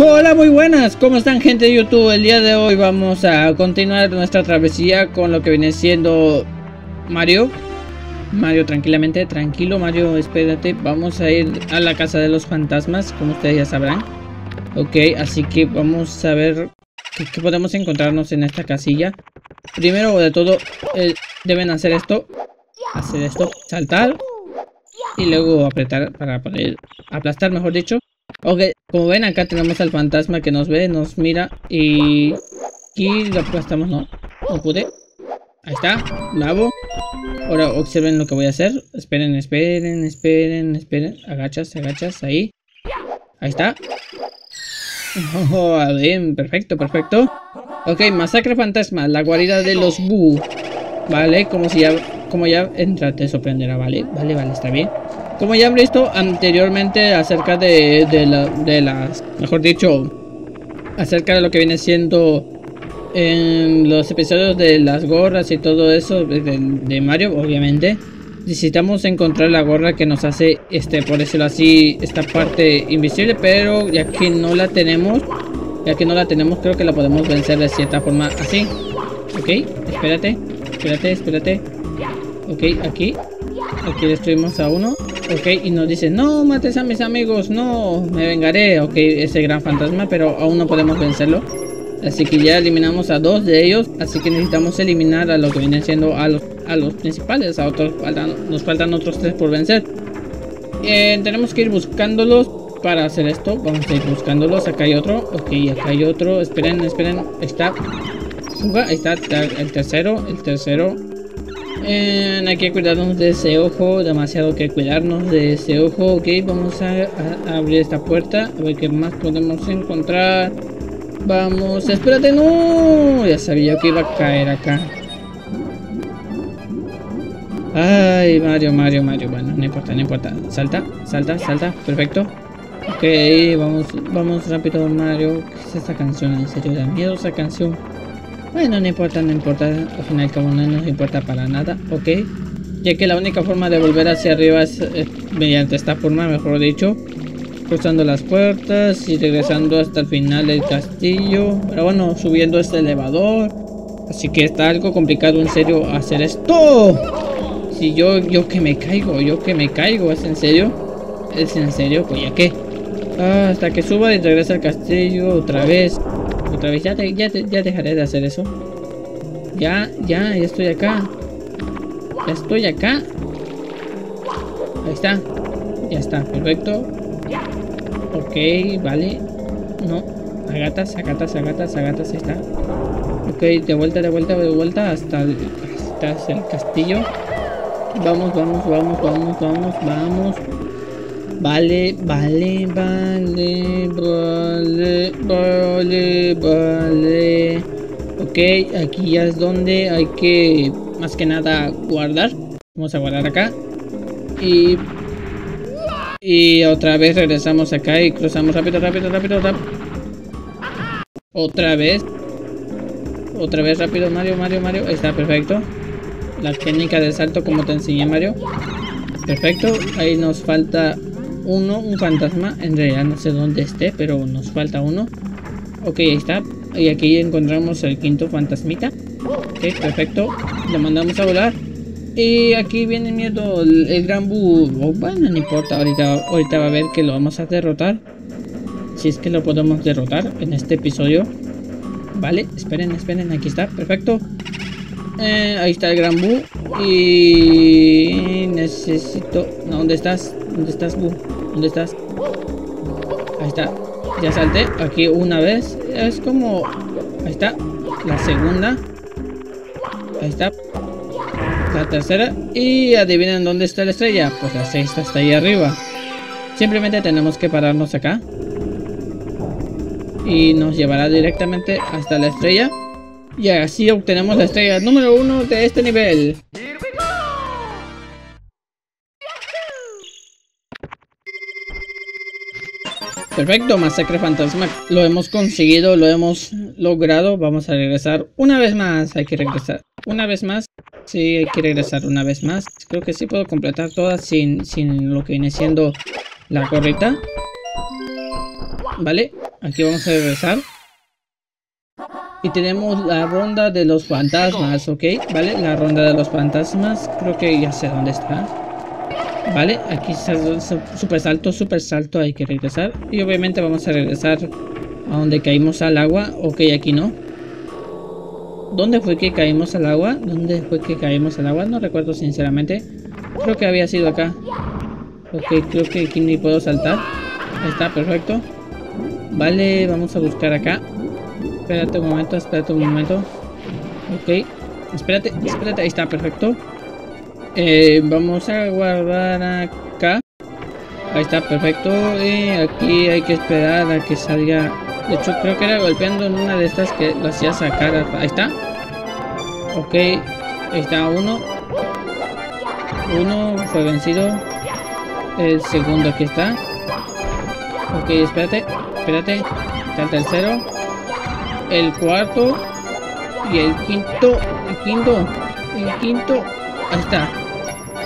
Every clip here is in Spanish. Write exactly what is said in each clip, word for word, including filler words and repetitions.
Hola, muy buenas, ¿cómo están, gente de YouTube? El día de hoy vamos a continuar nuestra travesía con lo que viene siendo Mario. Mario, tranquilamente, tranquilo Mario, espérate. Vamos a ir a la casa de los fantasmas, como ustedes ya sabrán. Ok, así que vamos a ver qué, qué podemos encontrarnos en esta casilla. Primero de todo, eh, deben hacer esto. Hacer esto, saltar. Y luego apretar para poder aplastar, mejor dicho. Ok, como ven, acá tenemos al fantasma que nos ve, nos mira y... y lo aplastamos, no, no pude. Ahí está, lavo. Ahora observen lo que voy a hacer. Esperen, esperen, esperen, esperen. Agachas, agachas, ahí. Ahí está. Oh, bien, perfecto, perfecto. Ok, masacre fantasma, la guarida de los Boo. Vale, como si ya... como ya entra, te sorprenderá, vale. Vale, vale, está bien. Como ya han visto anteriormente acerca de, de, la, de las, mejor dicho, acerca de lo que viene siendo en los episodios de las gorras y todo eso de, de Mario, obviamente, necesitamos encontrar la gorra que nos hace, este, por decirlo así, esta parte invisible, pero ya que no la tenemos, ya que no la tenemos, creo que la podemos vencer de cierta forma así. Ok, espérate, espérate, espérate. Ok, aquí, aquí destruimos a uno. Ok, y nos dice, no mates a mis amigos, no, me vengaré. Ok, ese gran fantasma, pero aún no podemos vencerlo. Así que ya eliminamos a dos de ellos. Así que necesitamos eliminar a lo que vienen siendo a los, a los principales. A otros faltan, nos faltan otros tres por vencer. Eh, tenemos que ir buscándolos para hacer esto. Vamos a ir buscándolos. Acá hay otro. Ok, acá hay otro. Esperen, esperen. Ahí está. Fuga, ahí está el tercero, el tercero. Eh, hay que cuidarnos de ese ojo, demasiado que cuidarnos de ese ojo. Ok, vamos a, a, a abrir esta puerta, a ver qué más podemos encontrar. Vamos, espérate, no, ya sabía que iba a caer acá. Ay, Mario, Mario, Mario, bueno, no importa, no importa. Salta, salta, salta, perfecto. Ok, vamos, vamos rápido, Mario. ¿Qué es esta canción? En serio, da miedo esa canción. Bueno, no importa, no importa, al final y al cabo no nos importa para nada, ok. Ya que la única forma de volver hacia arriba es eh, mediante esta forma, mejor dicho. Cruzando las puertas y regresando hasta el final del castillo. Pero bueno, subiendo este elevador. Así que está algo complicado, en serio, hacer esto. Si yo, yo que me caigo, yo que me caigo, ¿es en serio? ¿Es en serio? Pues ya qué. Ah, hasta que suba y regrese al castillo otra vez. Otra vez, ya, te, ya, te, ya dejaré de hacer eso. Ya, ya, ya estoy acá. Ya estoy acá. Ahí está. Ya está, perfecto. Ok, vale. No, agatas, agatas, agatas, agatas, ahí está. Ok, de vuelta, de vuelta, de vuelta hasta el, hasta el castillo. Vamos, vamos, vamos, vamos, vamos, vamos. Vale, vale, vale, vale, vale, vale. Ok, aquí ya es donde hay que, más que nada, guardar. Vamos a guardar acá. Y, y otra vez regresamos acá y cruzamos rápido, rápido, rápido, rápido. Otra vez. Otra vez rápido, Mario, Mario, Mario. Ahí está, perfecto. La técnica del salto como te enseñé, Mario. Perfecto, ahí nos falta... uno, un fantasma, en realidad no sé dónde esté, pero nos falta uno. Ok, ahí está, y aquí encontramos el quinto fantasmita. Ok, perfecto, lo mandamos a volar. Y aquí viene miedo el, el gran Boo. Oh, bueno, no importa, ahorita, ahorita va a ver que lo vamos a derrotar. Si es que lo podemos derrotar en este episodio. Vale, esperen, esperen, aquí está, perfecto. Eh, ahí está el gran Boo. Y necesito... no, ¿dónde estás? ¿Dónde estás, Boo? ¿Dónde estás? Ahí está. Ya salté. Aquí una vez. Es como... ahí está. La segunda. Ahí está. La tercera. Y adivinen dónde está la estrella. Pues la sexta está ahí arriba. Simplemente tenemos que pararnos acá. Y nos llevará directamente hasta la estrella. Y así obtenemos la estrella número uno de este nivel. Perfecto, masacre fantasma. Lo hemos conseguido, lo hemos logrado. Vamos a regresar una vez más. Hay que regresar una vez más. Sí, hay que regresar una vez más. Creo que sí puedo completar todas sin, sin lo que viene siendo la gorrita. Vale. Aquí vamos a regresar. Y tenemos la ronda de los fantasmas, ¿ok? ¿Vale? La ronda de los fantasmas. Creo que ya sé dónde está. ¿Vale? Aquí super salto, super salto. Hay que regresar. Y obviamente vamos a regresar a donde caímos al agua. Ok, aquí no. ¿Dónde fue que caímos al agua? ¿Dónde fue que caímos al agua? No recuerdo sinceramente. Creo que había sido acá. Ok, creo que aquí ni puedo saltar. Ahí está, perfecto. Vale, vamos a buscar acá. Espérate un momento, espérate un momento. Ok, espérate, espérate, ahí está, perfecto. eh, Vamos a guardar acá. Ahí está, perfecto. eh, Aquí hay que esperar a que salga. De hecho, creo que era golpeando en una de estas que lo hacía sacar. Ahí está. Ok, ahí está, uno. Uno, fue vencido. El segundo aquí está. Ok, espérate, espérate. Está el tercero. El cuarto y el quinto, el quinto, el quinto, ahí está,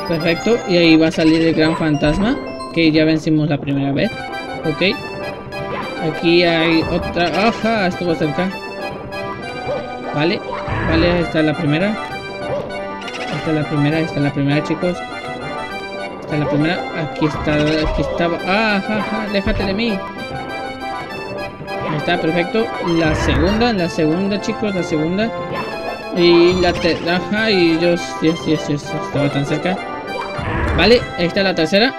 perfecto. Y ahí va a salir el gran fantasma, que ya vencimos la primera vez, ok. Aquí hay otra, ajá, estuvo cerca. Vale, vale, ahí está la primera. Ahí está la primera, ahí está la primera, chicos. Ahí está la primera, aquí está, aquí estaba, ah, ajá, ajá, déjate de mí. Está perfecto. La segunda, la segunda, chicos, la segunda. Y la tercera. Ajá, y yo, Dios, Dios, Dios, estaba tan cerca. Vale, ahí está la tercera.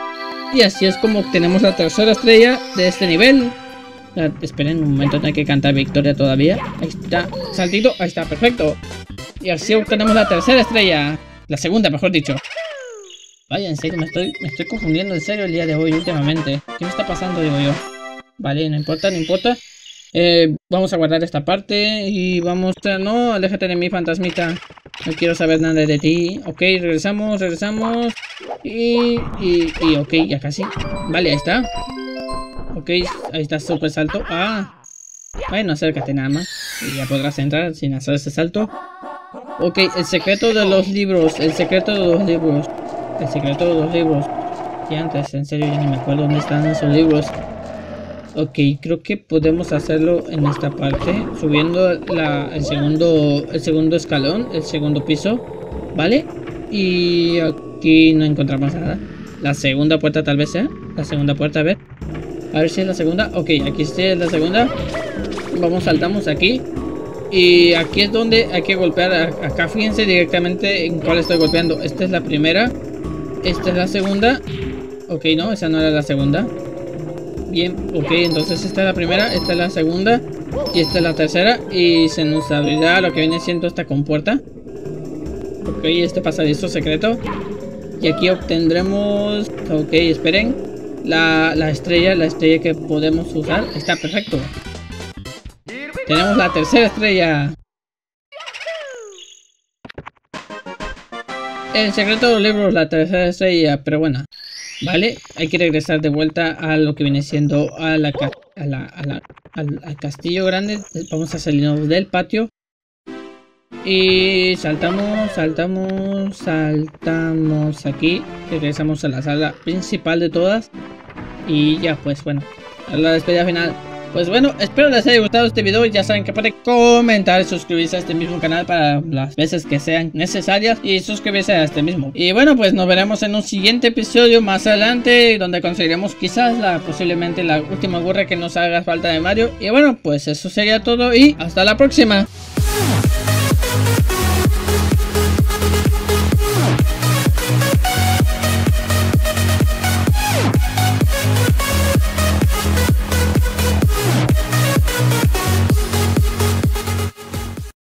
Y así es como obtenemos la tercera estrella de este nivel. La, esperen un momento, no hay que cantar victoria todavía. Ahí está, saltito, ahí está, perfecto. Y así obtenemos la tercera estrella. La segunda, mejor dicho. Vaya, en serio, me estoy, me estoy confundiendo en serio el día de hoy últimamente. ¿Qué me está pasando, digo yo? Vale, no importa, no importa. Eh, vamos a guardar esta parte y vamos a... No, aléjate de mí, fantasmita. No quiero saber nada de ti. Ok, regresamos, regresamos. Y... y, y ok, ya casi. Vale, ahí está. Ok, ahí está, super salto. Ah, bueno, acércate nada más. Y ya podrás entrar sin hacer ese salto. Ok, el secreto de los libros. El secreto de los libros. El secreto de los libros. Y antes, en serio, ya ni me acuerdo dónde están esos libros. Ok, creo que podemos hacerlo en esta parte, subiendo la, el, segundo, el segundo escalón, el segundo piso, ¿vale? Y aquí no encontramos nada. La segunda puerta tal vez sea, la segunda puerta, a ver. A ver si es la segunda, ok, aquí sí es la segunda. Vamos, saltamos aquí. Y aquí es donde hay que golpear, acá fíjense directamente en cuál estoy golpeando. Esta es la primera, esta es la segunda. Ok, no, esa no era la segunda. Bien, ok, entonces esta es la primera, esta es la segunda y esta es la tercera. Y se nos abrirá lo que viene siendo esta compuerta. Ok, este pasadizo secreto. Y aquí obtendremos... Ok, esperen. La, la estrella, la estrella que podemos usar. Está perfecto. Tenemos la tercera estrella. El secreto de los libros, la tercera estrella, pero bueno. Vale, hay que regresar de vuelta a lo que viene siendo a la, a la, a la, al, al castillo grande. Vamos a salirnos del patio. Y saltamos, saltamos, saltamos aquí. Regresamos a la sala principal de todas. Y ya pues bueno, a la despedida final. Pues bueno, espero les haya gustado este video. Ya saben que pueden comentar y suscribirse a este mismo canal para las veces que sean necesarias. Y suscribirse a este mismo. Y bueno, pues nos veremos en un siguiente episodio más adelante, donde conseguiremos quizás la posiblemente la última gorra que nos haga falta de Mario. Y bueno, pues eso sería todo y hasta la próxima.